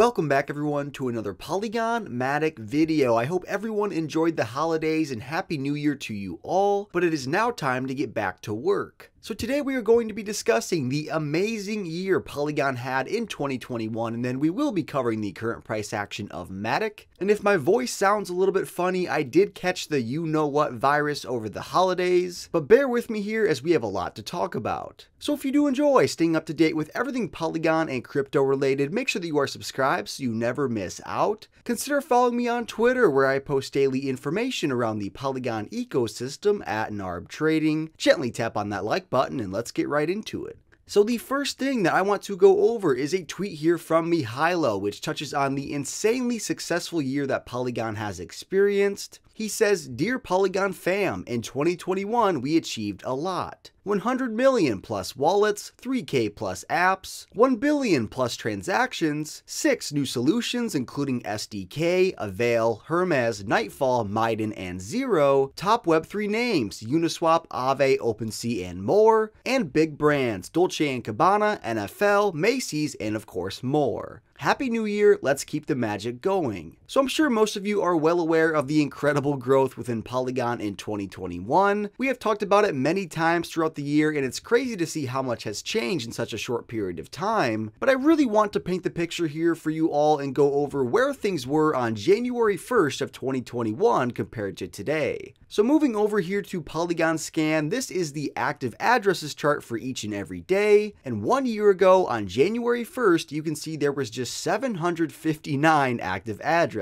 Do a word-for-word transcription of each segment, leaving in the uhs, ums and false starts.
Welcome back everyone to another Polygon Matic video. I hope everyone enjoyed the holidays and Happy New Year to you all, but it is now time to get back to work. So today we are going to be discussing the amazing year Polygon had in twenty twenty-one, and then we will be covering the current price action of Matic. And if my voice sounds a little bit funny, I did catch the you know what virus over the holidays, but bear with me here as we have a lot to talk about. So if you do enjoy staying up to date with everything Polygon and crypto related, make sure that you are subscribed so you never miss out. Consider following me on Twitter where I post daily information around the Polygon ecosystem at N A R B Trading. Gently tap on that like button and let's get right into it. So the first thing that I want to go over is a tweet here from Mihailo, which touches on the insanely successful year that Polygon has experienced. He says, "Dear Polygon fam, in twenty twenty-one, we achieved a lot. one hundred million plus wallets, three K plus apps, one billion plus transactions, six new solutions including S D K, Avail, Hermes, Nightfall, Miden, and Zero, top web three names, Uniswap, Aave, OpenSea, and more, and big brands, Dolce and Gabbana, N F L, Macy's, and of course more. Happy New Year, let's keep the magic going." So I'm sure most of you are well aware of the incredible growth within Polygon in twenty twenty-one. We have talked about it many times throughout the year, and it's crazy to see how much has changed in such a short period of time. But I really want to paint the picture here for you all and go over where things were on January first of twenty twenty-one compared to today. So moving over here to Polygon Scan, this is the active addresses chart for each and every day. And one year ago on January first, you can see there was just seven hundred fifty-nine active addresses.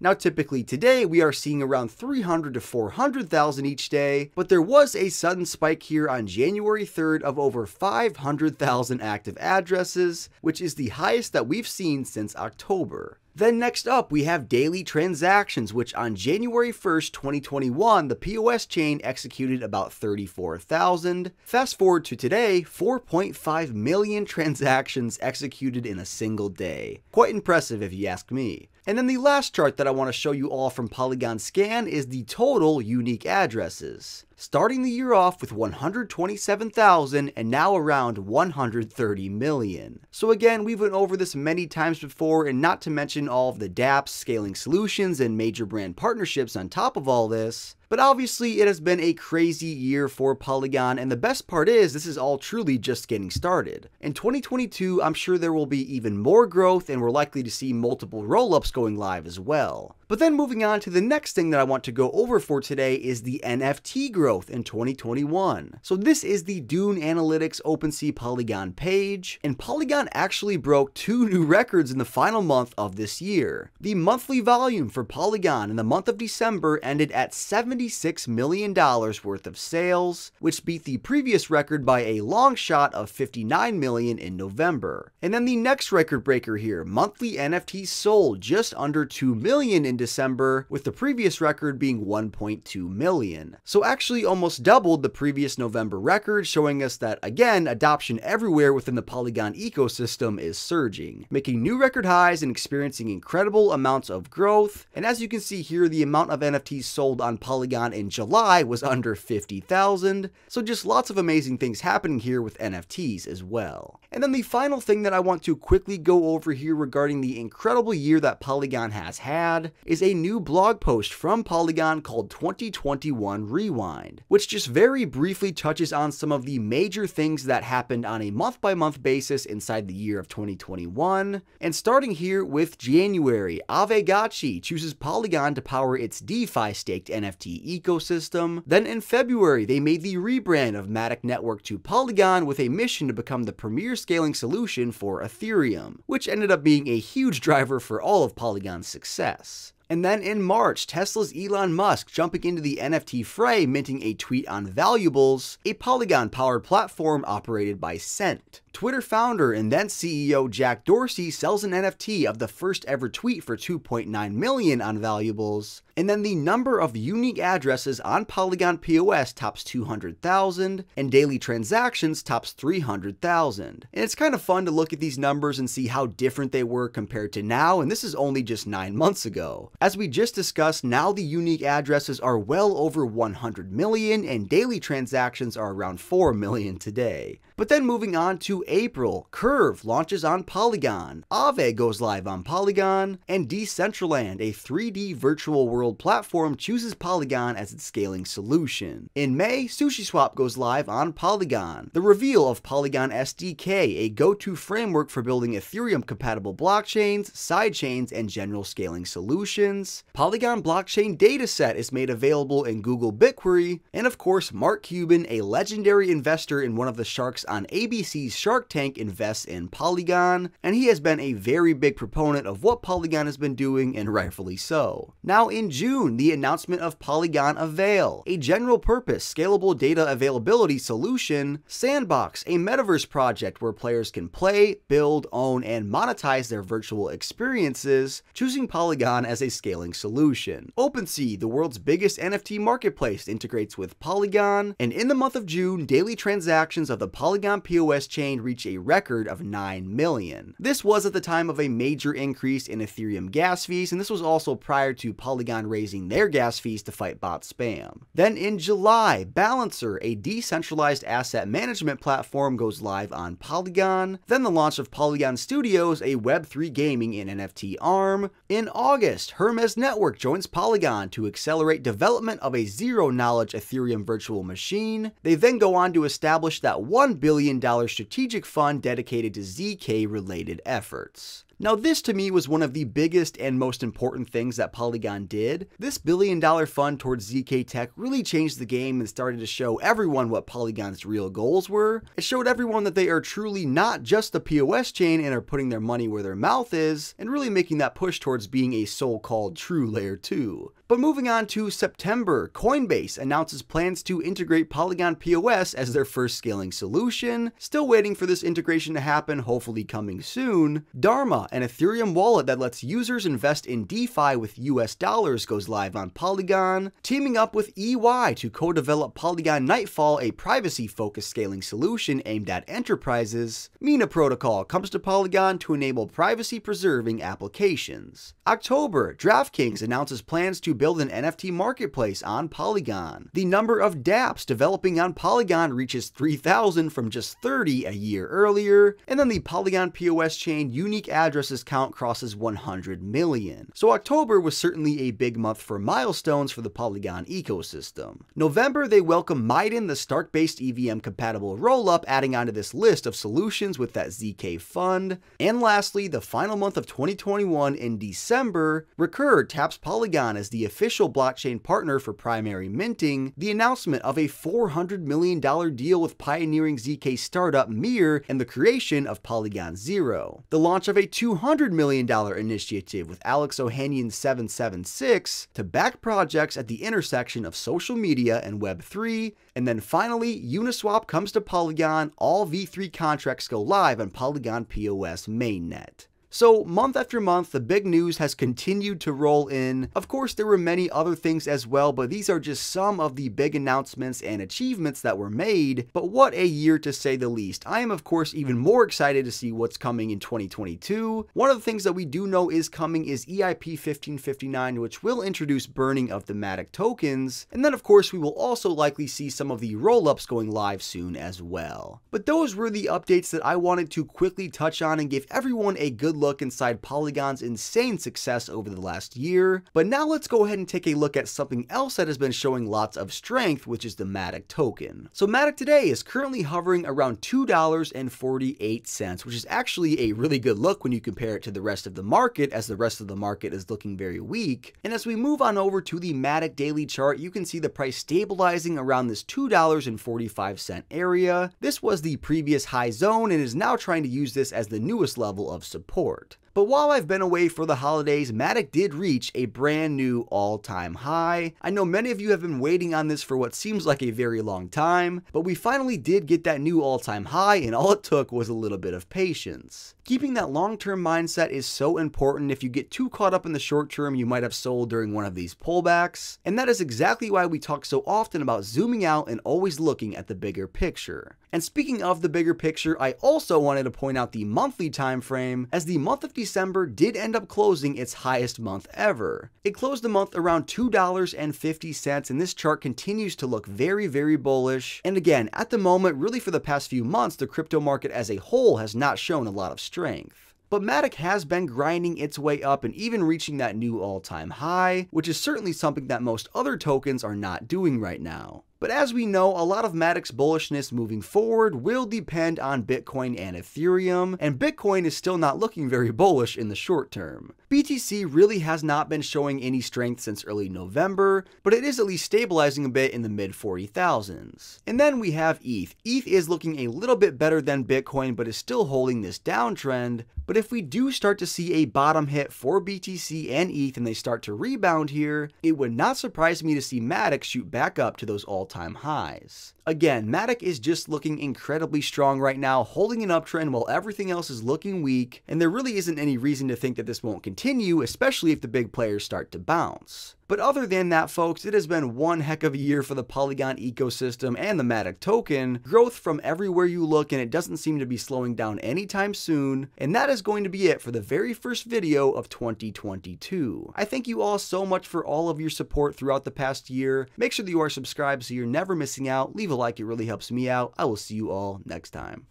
Now typically today we are seeing around three hundred to four hundred thousand each day, but there was a sudden spike here on January third of over five hundred thousand active addresses, which is the highest that we've seen since October. Then next up, we have daily transactions, which on January first, twenty twenty-one, the P O S chain executed about thirty-four thousand. Fast forward to today, four point five million transactions executed in a single day. Quite impressive if you ask me. And then the last chart that I want to show you all from Polygon Scan is the total unique addresses, starting the year off with one hundred twenty-seven thousand and now around one hundred thirty million. So again, we've went over this many times before, and not to mention all of the dApps, scaling solutions, and major brand partnerships on top of all this. But obviously it has been a crazy year for Polygon, and the best part is this is all truly just getting started. In twenty twenty-two, I'm sure there will be even more growth, and we're likely to see multiple roll-ups going live as well. But then moving on to the next thing that I want to go over for today is the N F T growth in twenty twenty-one. So this is the Dune Analytics OpenSea Polygon page, and Polygon actually broke two new records in the final month of this year. The monthly volume for Polygon in the month of December ended at seventy-six million dollars worth of sales, which beat the previous record by a long shot of fifty-nine million dollars in November. And then the next record breaker here, monthly N F Ts sold just under two million dollars in December, with the previous record being one point two million. So actually almost doubled the previous November record, showing us that again, adoption everywhere within the Polygon ecosystem is surging, making new record highs and experiencing incredible amounts of growth. And as you can see here, the amount of N F Ts sold on Polygon in July was under fifty thousand. So just lots of amazing things happening here with N F Ts as well. And then the final thing that I want to quickly go over here regarding the incredible year that Polygon has had is a new blog post from Polygon called twenty twenty-one Rewind, which just very briefly touches on some of the major things that happened on a month-by-month basis inside the year of twenty twenty-one. And starting here with January, Aavegotchi chooses Polygon to power its DeFi staked N F T ecosystem. Then in February, they made the rebrand of Matic Network to Polygon with a mission to become the premier scaling solution for Ethereum, which ended up being a huge driver for all of Polygon's success. And then in March, Tesla's Elon Musk jumping into the N F T fray, minting a tweet on Valuables, a Polygon-powered platform operated by Cent. Twitter founder and then C E O Jack Dorsey sells an N F T of the first ever tweet for two point nine million dollars on Valuables. And then the number of unique addresses on Polygon P O S tops two hundred thousand, and daily transactions tops three hundred thousand. And it's kind of fun to look at these numbers and see how different they were compared to now, and this is only just nine months ago. As we just discussed, now the unique addresses are well over one hundred million, and daily transactions are around four million today. But then moving on to April, Curve launches on Polygon, Aave goes live on Polygon, and Decentraland, a three D virtual world platform, chooses Polygon as its scaling solution. In May, SushiSwap goes live on Polygon. The reveal of Polygon S D K, a go-to framework for building Ethereum-compatible blockchains, sidechains, and general scaling solutions. Polygon blockchain dataset is made available in Google BitQuery, and of course, Mark Cuban, a legendary investor in one of the sharks on A B C's Shark Tank, invests in Polygon, and he has been a very big proponent of what Polygon has been doing, and rightfully so. Now in June, the announcement of Polygon Avail, a general-purpose, scalable data availability solution, Sandbox, a metaverse project where players can play, build, own, and monetize their virtual experiences, choosing Polygon as a scaling solution. OpenSea, the world's biggest N F T marketplace, integrates with Polygon, and in the month of June, daily transactions of the Polygon P O S chain reach a record of nine million. This was at the time of a major increase in Ethereum gas fees, and this was also prior to Polygon raising their gas fees to fight bot spam. Then in July, Balancer, a decentralized asset management platform, goes live on Polygon. Then the launch of Polygon Studios, a web three gaming and N F T arm. In August, Hermes Network joins Polygon to accelerate development of a zero-knowledge Ethereum virtual machine. They then go on to establish that one billion dollar strategic fund dedicated to Z K-related efforts. Now this to me was one of the biggest and most important things that Polygon did. This billion dollar fund towards Z K Tech really changed the game and started to show everyone what Polygon's real goals were. It showed everyone that they are truly not just the P O S chain and are putting their money where their mouth is, and really making that push towards being a so-called true layer two. But moving on to September, Coinbase announces plans to integrate Polygon P O S as their first scaling solution. Still waiting for this integration to happen, hopefully coming soon. Dharma, an Ethereum wallet that lets users invest in DeFi with U S dollars, goes live on Polygon, teaming up with E Y to co-develop Polygon Nightfall, a privacy-focused scaling solution aimed at enterprises. Mina Protocol comes to Polygon to enable privacy-preserving applications. October, DraftKings announces plans to build an N F T marketplace on Polygon. The number of dApps developing on Polygon reaches three thousand from just thirty a year earlier, and then the Polygon P O S chain unique address count crosses one hundred million. So October was certainly a big month for milestones for the Polygon ecosystem. November, they welcome Miden, the Stark-based E V M-compatible rollup, adding onto this list of solutions with that Z K fund. And lastly, the final month of twenty twenty-one in December, Recur taps Polygon as the official blockchain partner for primary minting. The announcement of a four hundred million dollar deal with pioneering Z K startup Mir and the creation of Polygon Zero. The launch of a two two hundred million dollar initiative with Alex Ohanian seven seven six to back projects at the intersection of social media and web three. And then finally, Uniswap comes to Polygon. All V three contracts go live on Polygon P O S mainnet. So month after month, the big news has continued to roll in. Of course, there were many other things as well, but these are just some of the big announcements and achievements that were made. But what a year, to say the least. I am, of course, even more excited to see what's coming in twenty twenty-two. One of the things that we do know is coming is E I P fifteen fifty-nine, which will introduce burning of the Matic tokens. And then, of course, we will also likely see some of the rollups going live soon as well. But those were the updates that I wanted to quickly touch on and give everyone a good look look inside Polygon's insane success over the last year. But now let's go ahead and take a look at something else that has been showing lots of strength, which is the Matic token. So Matic today is currently hovering around two dollars and forty-eight cents, which is actually a really good look when you compare it to the rest of the market, as the rest of the market is looking very weak. And as we move on over to the Matic daily chart, you can see the price stabilizing around this two dollars and forty-five cents area. This was the previous high zone and is now trying to use this as the newest level of support. But while I've been away for the holidays, Matic did reach a brand new all-time high. I know many of you have been waiting on this for what seems like a very long time, but we finally did get that new all-time high, and all it took was a little bit of patience. Keeping that long-term mindset is so important. If you get too caught up in the short term, you might have sold during one of these pullbacks, and that is exactly why we talk so often about zooming out and always looking at the bigger picture. And speaking of the bigger picture, I also wanted to point out the monthly time frame, as the month of December December did end up closing its highest month ever. It closed the month around two dollars and fifty cents, and this chart continues to look very, very bullish. And again, at the moment, really for the past few months, the crypto market as a whole has not shown a lot of strength. But Matic has been grinding its way up and even reaching that new all-time high, which is certainly something that most other tokens are not doing right now. But as we know, a lot of Matic's bullishness moving forward will depend on Bitcoin and Ethereum, and Bitcoin is still not looking very bullish in the short term. B T C really has not been showing any strength since early November, but it is at least stabilizing a bit in the mid forty thousands. And then we have E T H. E T H is looking a little bit better than Bitcoin, but is still holding this downtrend. But if we do start to see a bottom hit for B T C and E T H and they start to rebound here, it would not surprise me to see Matic shoot back up to those all-time all-time highs. Again, Matic is just looking incredibly strong right now, holding an uptrend while everything else is looking weak, and there really isn't any reason to think that this won't continue, especially if the big players start to bounce. But other than that, folks, it has been one heck of a year for the Polygon ecosystem and the Matic token. Growth from everywhere you look, and it doesn't seem to be slowing down anytime soon. And that is going to be it for the very first video of twenty twenty-two. I thank you all so much for all of your support throughout the past year. Make sure that you are subscribed so you're never missing out. Leave a like, it really helps me out. I will see you all next time.